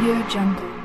Audio Jungle.